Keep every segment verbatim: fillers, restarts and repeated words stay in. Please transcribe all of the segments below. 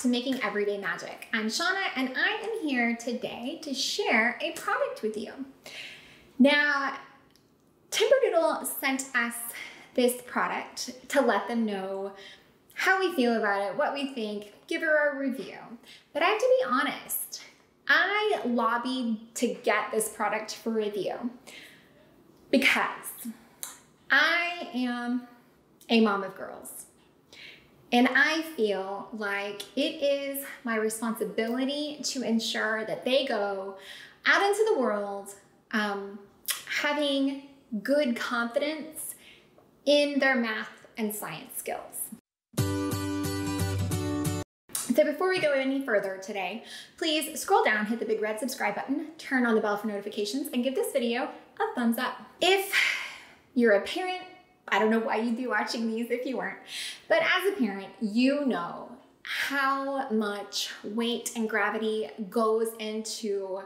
to Making Everyday Magic. I'm Shawna, and I am here today to share a product with you. Now, Timberdoodle sent us this product to let them know how we feel about it, what we think, give her a review. But I have to be honest, I lobbied to get this product for review because I am a mom of girls. And I feel like it is my responsibility to ensure that they go out into the world um, having good confidence in their math and science skills. So before we go any further today, please scroll down, hit the big red subscribe button, turn on the bell for notifications, and give this video a thumbs up. If you're a parent, I don't know why you'd be watching these if you weren't, but as a parent, you know how much weight and gravity goes into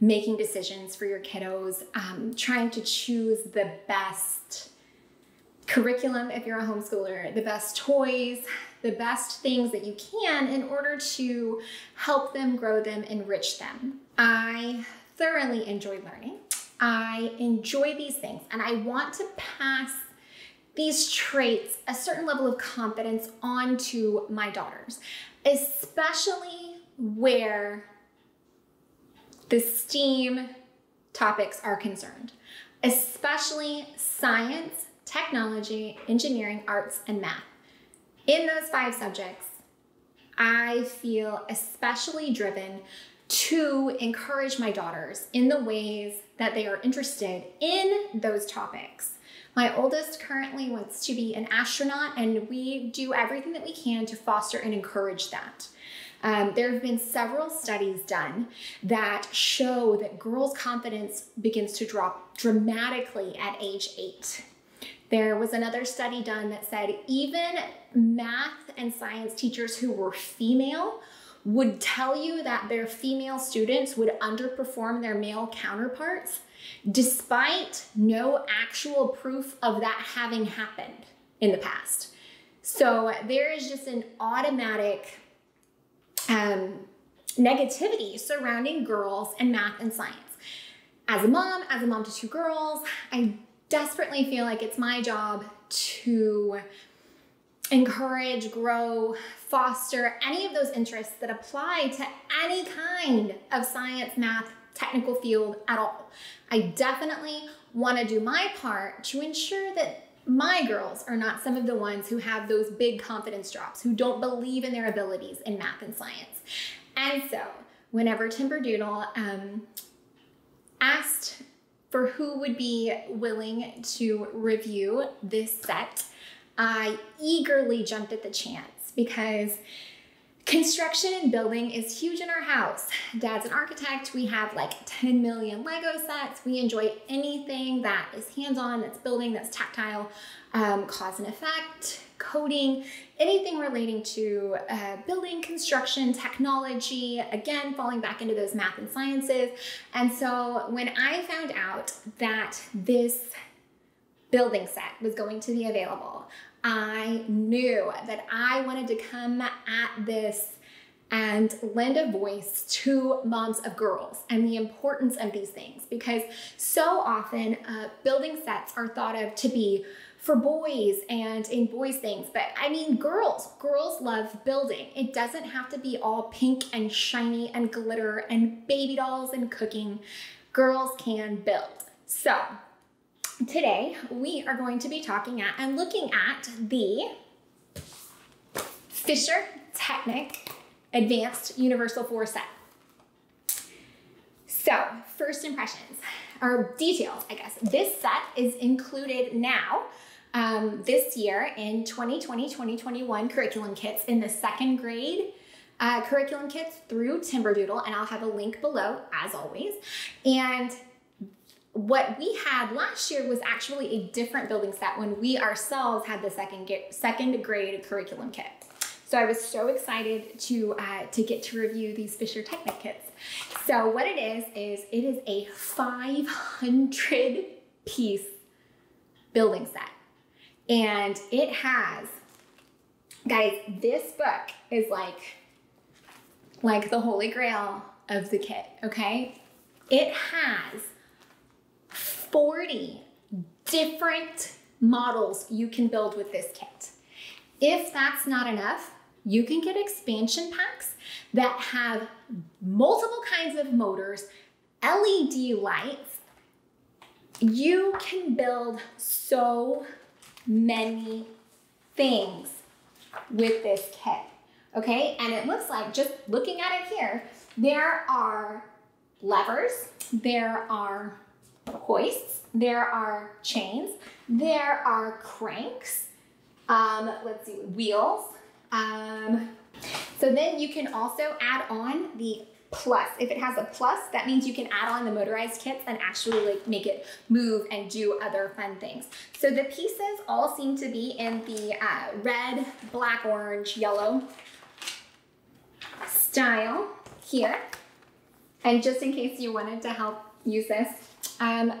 making decisions for your kiddos, um, trying to choose the best curriculum if you're a homeschooler, the best toys, the best things that you can in order to help them, grow them, enrich them. I thoroughly enjoy learning. I enjoy these things, and I want to pass these traits, a certain level of confidence, onto my daughters, especially where the STEAM topics are concerned, especially science, technology, engineering, arts, and math. In those five subjects, I feel especially driven to encourage my daughters in the ways that they are interested in those topics. My oldest currently wants to be an astronaut, and we do everything that we can to foster and encourage that. Um, there have been several studies done that show that girls' confidence begins to drop dramatically at age eight. There was another study done that said even math and science teachers who were female would tell you that their female students would underperform their male counterparts, despite no actual proof of that having happened in the past. So there is just an automatic um, negativity surrounding girls and math and science. As a mom, as a mom to two girls, I desperately feel like it's my job to encourage, grow, foster any of those interests that apply to any kind of science, math, technical field at all. I definitely want to do my part to ensure that my girls are not some of the ones who have those big confidence drops, who don't believe in their abilities in math and science. And so whenever Timberdoodle um, asked for who would be willing to review this set, I eagerly jumped at the chance because construction and building is huge in our house. Dad's an architect. We have like ten million Lego sets. We enjoy anything that is hands-on, that's building, that's tactile, um, cause and effect, coding, anything relating to uh, building, construction, technology, again, falling back into those math and sciences. And so when I found out that this building set was going to be available, I knew that I wanted to come at this and lend a voice to moms of girls and the importance of these things, because so often uh, building sets are thought of to be for boys and in boys things, but I mean, girls, girls love building. It doesn't have to be all pink and shiny and glitter and baby dolls and cooking. Girls can build. So today, we are going to be talking at and looking at the Fischertechnik Advanced Universal four set. So, first impressions, or details, I guess. This set is included now, um, this year in twenty twenty twenty twenty-one curriculum kits in the second grade. Uh, curriculum kits through Timberdoodle, and I'll have a link below, as always. And what we had last year was actually a different building set when we ourselves had the second second grade curriculum kit. So I was so excited to uh, to get to review these Fischertechnik kits. So what it is is it is a five hundred piece building set, and it has, guys, this book is like like the holy grail of the kit, okay? It has forty different models you can build with this kit. If that's not enough, you can get expansion packs that have multiple kinds of motors, L E D lights. You can build so many things with this kit, okay? And it looks like, just looking at it here, there are levers, there are hoists, there are chains, there are cranks, um, let's see, wheels. Um, so then you can also add on the plus. If it has a plus, that means you can add on the motorized kits and actually like make it move and do other fun things. So the pieces all seem to be in the uh, red, black, orange, yellow style here. And just in case you wanted to help use this, um,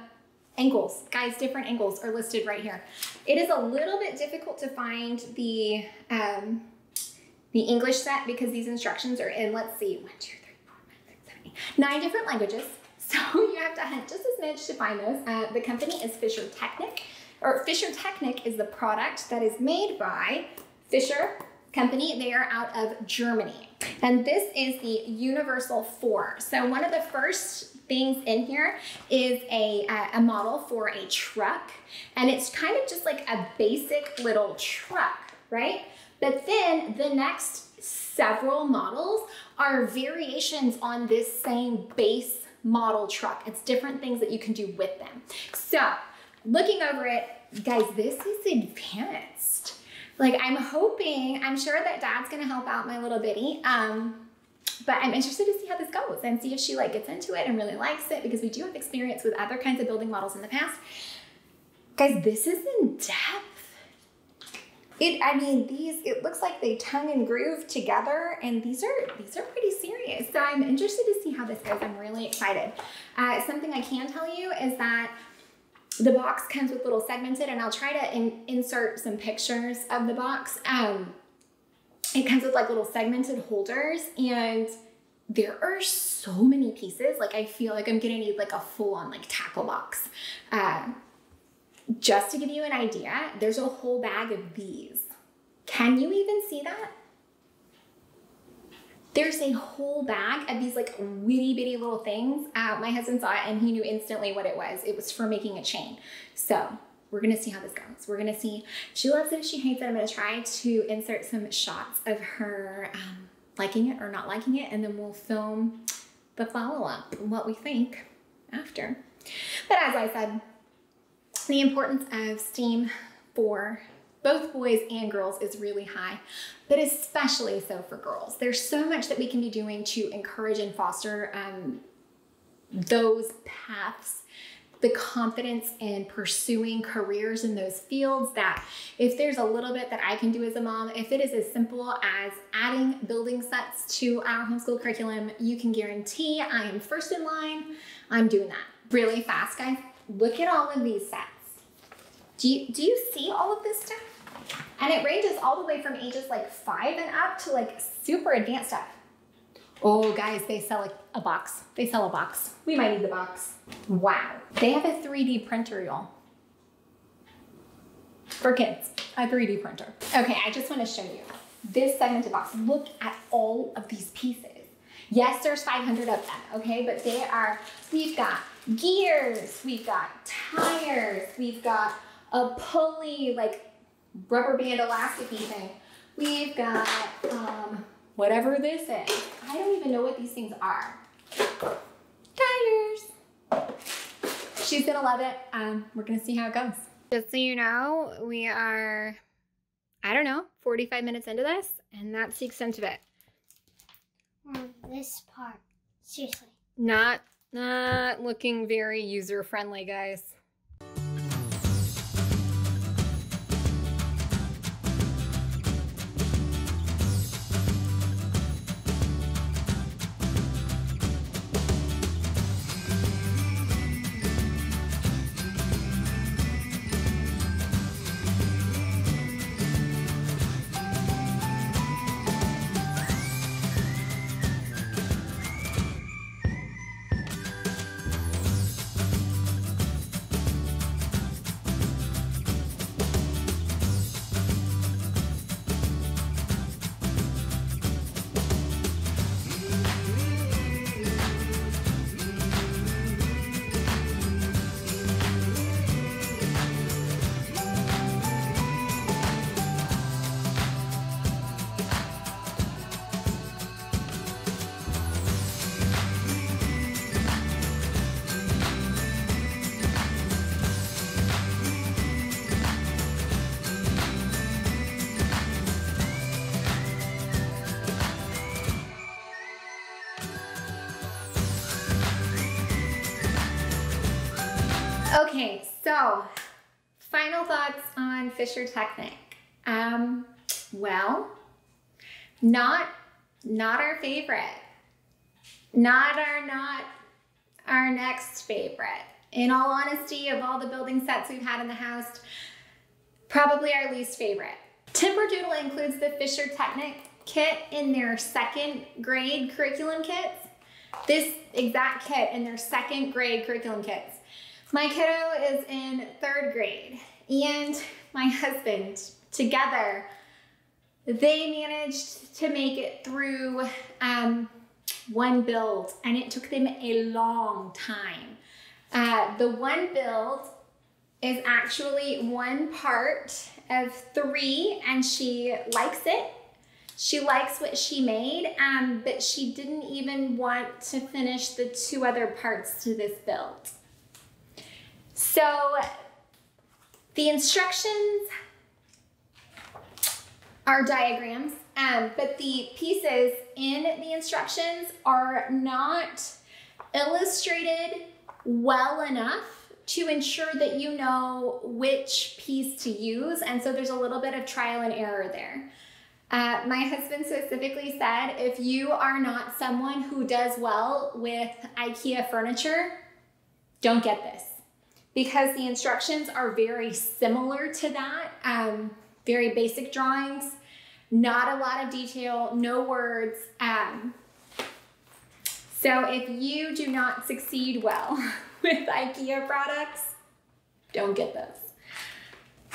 angles, guys, different angles are listed right here. It is a little bit difficult to find the, um, the English set because these instructions are in, let's see, one, two, three, four, five, six, seven, eight, nine different languages. So you have to hunt just as much to find those. Uh, the company is Fischertechnik, or Fischertechnik is the product that is made by Fischer Company. They are out of Germany. And this is the Universal Four. So one of the first things in here is a, a model for a truck, and it's kind of just like a basic little truck, right? But then the next several models are variations on this same base model truck. It's different things that you can do with them. So looking over it, guys, this is advanced. Like I'm hoping, I'm sure that Dad's gonna help out my little bitty. Um, But I'm interested to see how this goes and see if she like gets into it and really likes it, because we do have experience with other kinds of building models in the past. Guys, this is in depth. It, I mean, these, it looks like they tongue and groove together, and these are, these are pretty serious. So I'm interested to see how this goes. I'm really excited. Uh, something I can tell you is that the box comes with little segmented, and I'll try to in, insert some pictures of the box. Um, It comes with like little segmented holders, and there are so many pieces. Like I feel like I'm gonna need like a full on like tackle box. Uh, just to give you an idea, there's a whole bag of these. Can you even see that? There's a whole bag of these like witty bitty little things. Uh, my husband saw it and he knew instantly what it was. It was for making a chain. So we're gonna see how this goes. We're gonna see if she loves it, if she hates it. I'm gonna try to insert some shots of her um, liking it or not liking it, and then we'll film the follow-up, what we think after. But as I said, the importance of STEAM for both boys and girls is really high, but especially so for girls. There's so much that we can be doing to encourage and foster um, those paths, the confidence in pursuing careers in those fields, that if there's a little bit that I can do as a mom, if it is as simple as adding building sets to our homeschool curriculum, you can guarantee I am first in line. I'm doing that really fast, guys. Look at all of these sets. Do you, do you see all of this stuff? And it ranges all the way from ages like five and up to like super advanced stuff. Oh guys, they sell like a box. They sell a box. We might need the box. Wow. They have a three D printer, y'all. For kids, a three D printer. Okay, I just want to show you this segmented box. Look at all of these pieces. Yes, there's five hundred of them, okay? But they are, we've got gears, we've got tires, we've got a pulley, like rubber band elastic-y thing. We've got, um, whatever this is. I don't even know what these things are. Tires. She's gonna love it. Um, we're gonna see how it goes. Just so you know, we are, I don't know, forty-five minutes into this, and that's the extent of it. Mm, this part, seriously. Not, not looking very user-friendly, guys. Okay, so final thoughts on Fischertechnik. Um, well, not not our favorite, not our not our next favorite. In all honesty, of all the building sets we've had in the house, probably our least favorite. Timberdoodle includes the Fischertechnik kit in their second grade curriculum kits. This exact kit in their second grade curriculum kits. My kiddo is in third grade, and my husband together, they managed to make it through um, one build, and it took them a long time. Uh, the one build is actually one part of three, and she likes it. She likes what she made, um, but she didn't even want to finish the two other parts to this build. So the instructions are diagrams, um, but the pieces in the instructions are not illustrated well enough to ensure that you know which piece to use. And so there's a little bit of trial and error there. Uh, my husband specifically said, if you are not someone who does well with IKEA furniture, don't get this, because the instructions are very similar to that. Um, very basic drawings, not a lot of detail, no words. Um, so if you do not succeed well with IKEA products, don't get those.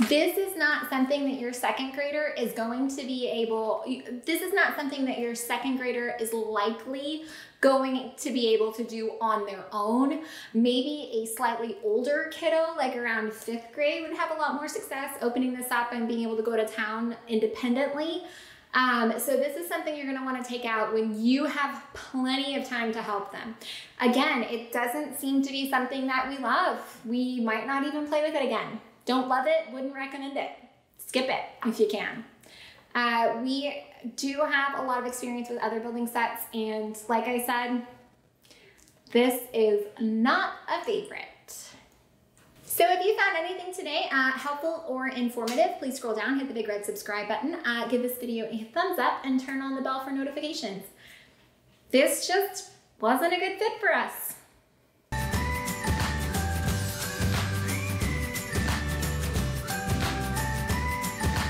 This is not something that your second grader is going to be able, this is not something that your second grader is likely going to be able to do on their own. Maybe a slightly older kiddo, like around fifth grade, would have a lot more success opening this up and being able to go to town independently. Um, so this is something you're going to want to take out when you have plenty of time to help them. Again, it doesn't seem to be something that we love. We might not even play with it again. Don't love it, wouldn't recommend it. Skip it if you can. Uh, we do have a lot of experience with other building sets, and like I said, this is not a favorite. So if you found anything today uh, helpful or informative, please scroll down, hit the big red subscribe button, uh, give this video a thumbs up, and turn on the bell for notifications. This just wasn't a good fit for us.